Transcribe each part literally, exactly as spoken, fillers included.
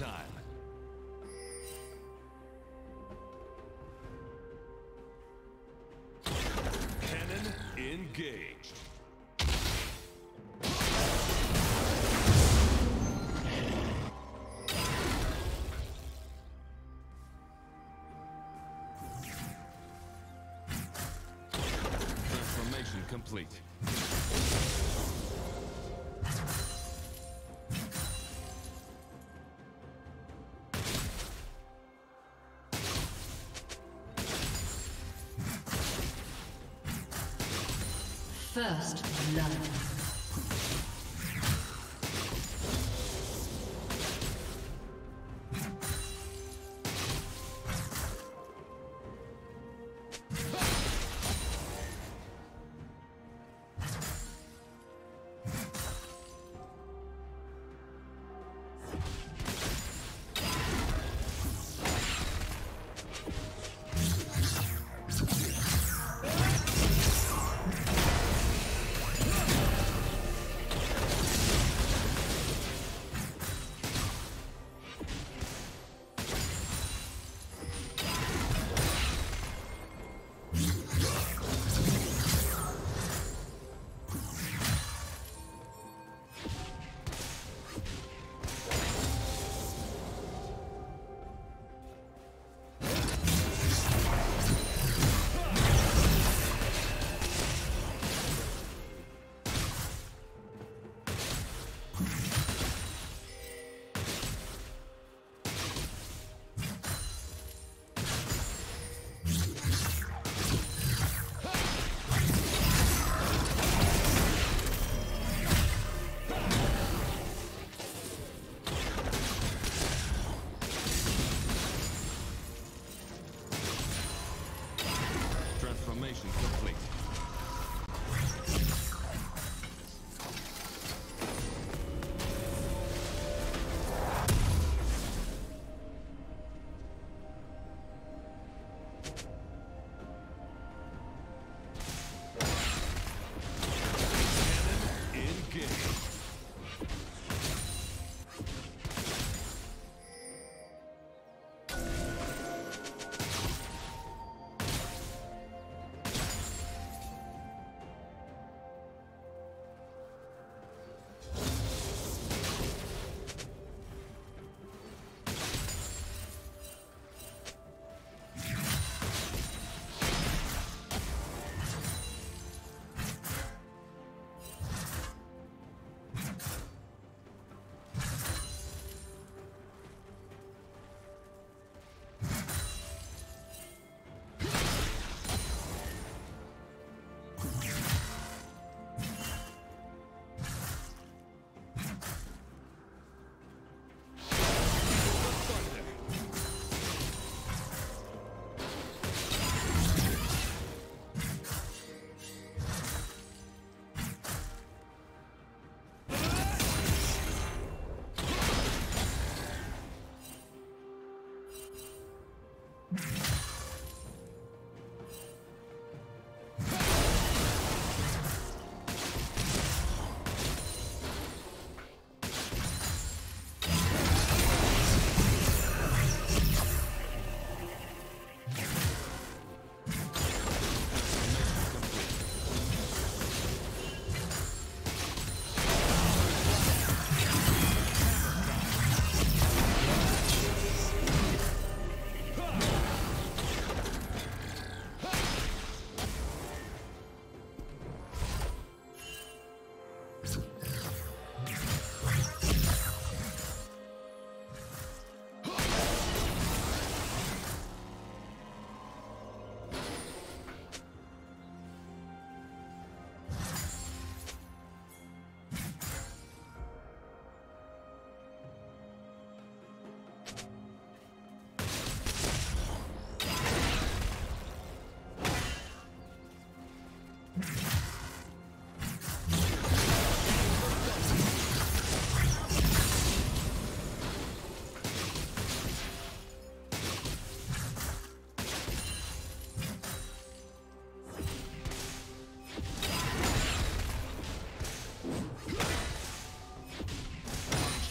time. Cannon engaged. Transformation complete. First love.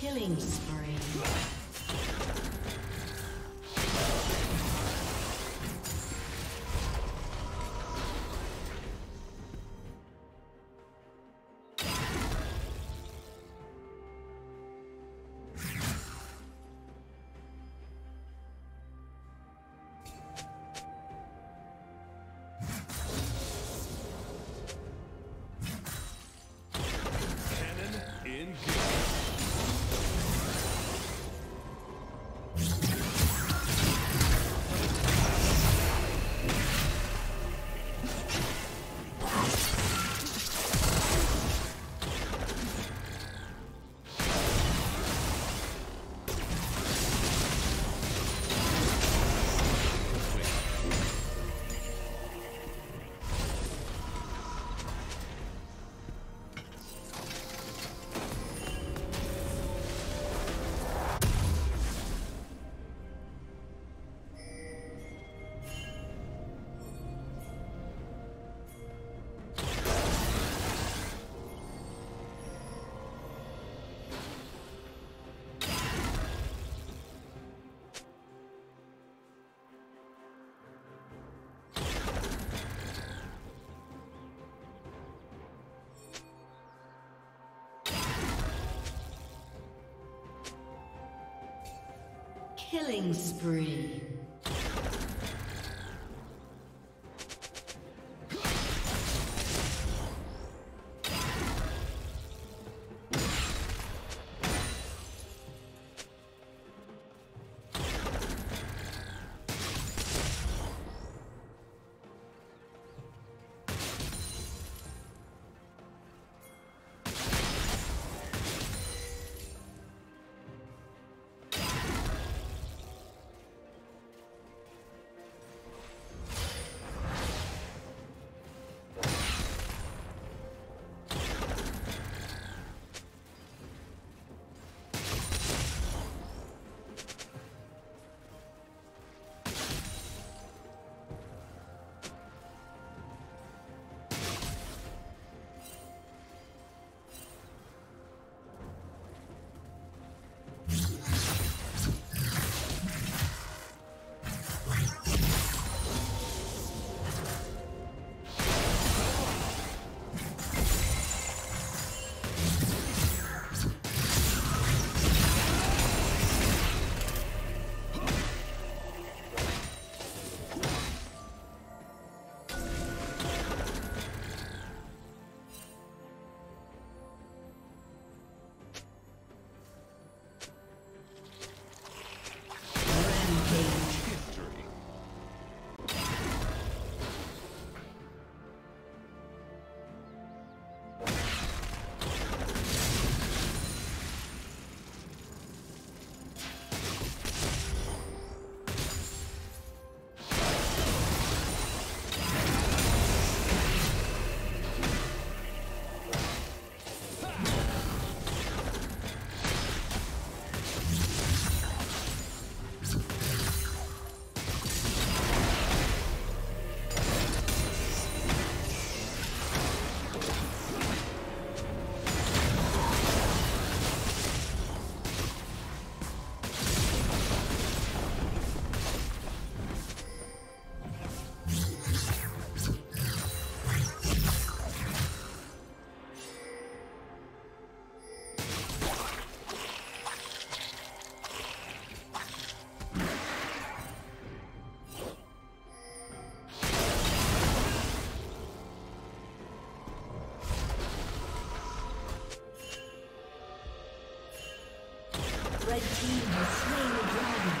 Killing spree. Killing spree. Red team has slain the dragon.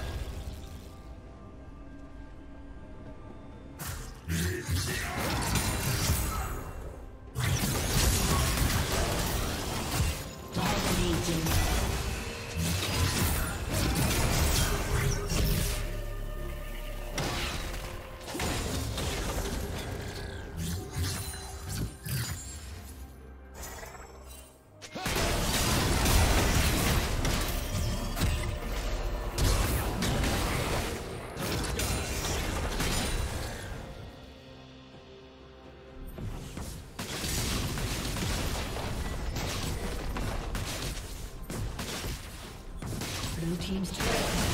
Blue team's turret has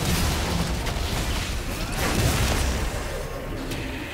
been destroyed.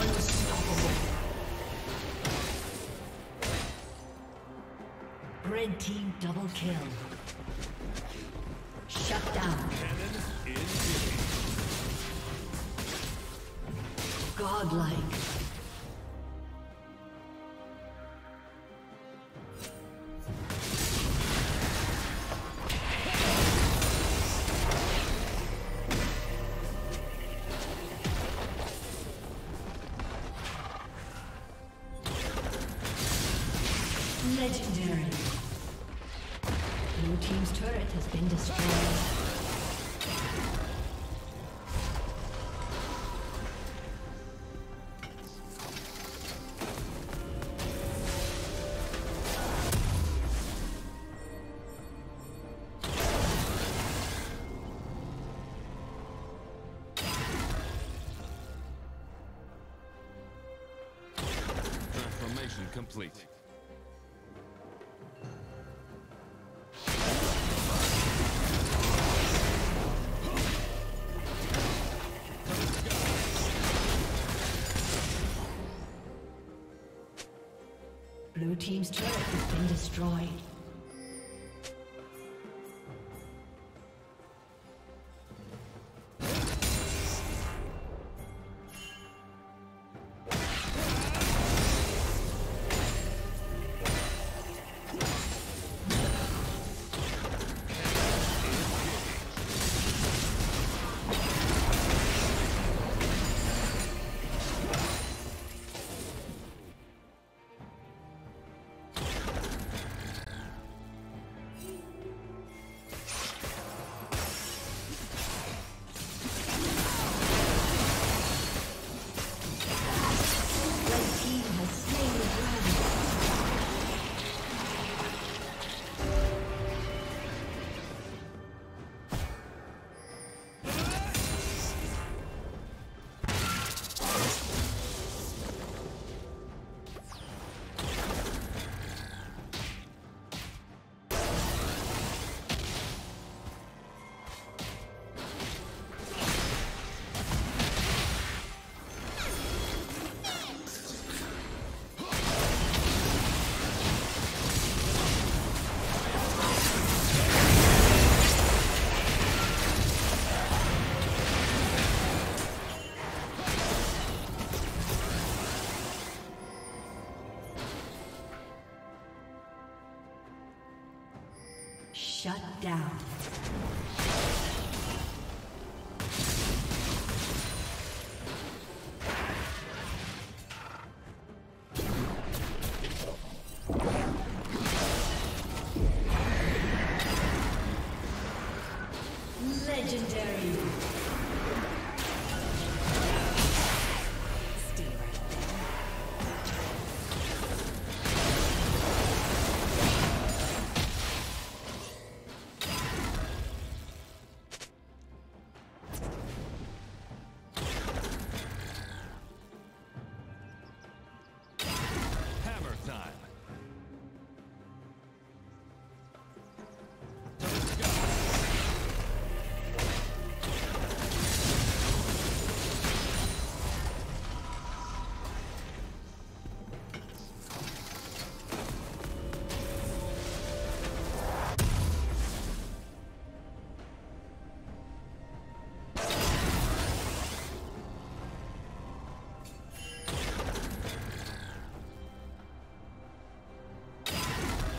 Unstoppable. Red team double kill. Shut down. Cannon is godlike. Legendary. Blue team's turret has been destroyed. Transformation complete. Blue team's turret has been destroyed. Shut down. Legendary.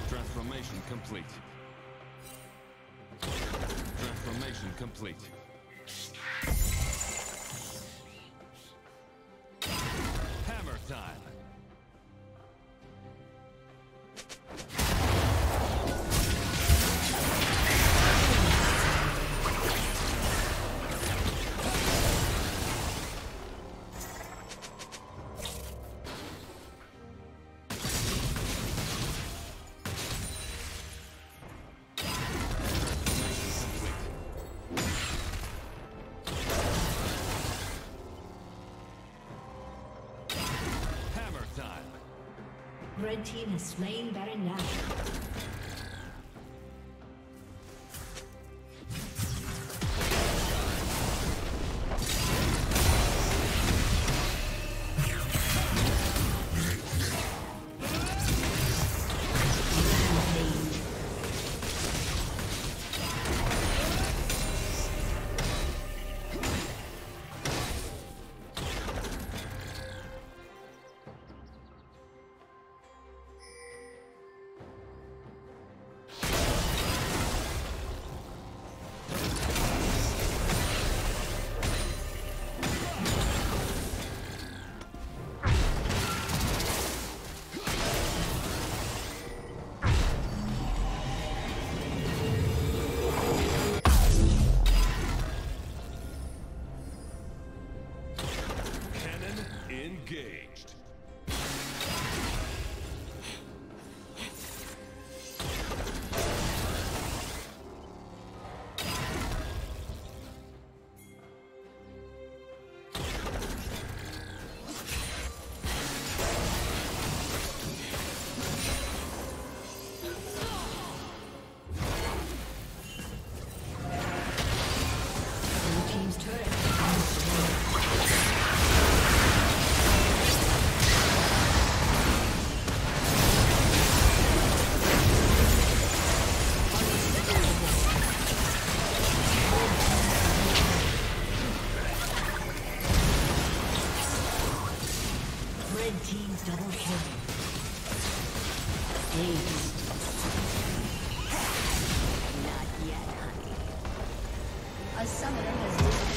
Transformation complete. Transformation complete. Hammer time. Red team has slain Baron Nashor. Not yet, honey. A summoner has